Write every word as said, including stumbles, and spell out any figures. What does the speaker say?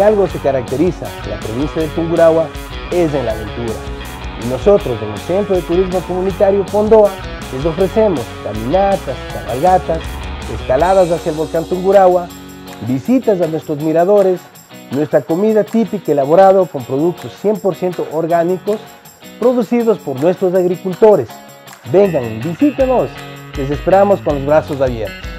en algo se caracteriza la provincia de Tungurahua es en la aventura. Y nosotros en el Centro de Turismo Comunitario Pondoa les ofrecemos caminatas, cabalgatas, escaladas hacia el volcán Tungurahua, visitas a nuestros miradores, nuestra comida típica elaborada con productos cien por ciento orgánicos producidos por nuestros agricultores. Vengan, visítenos, les esperamos con los brazos abiertos.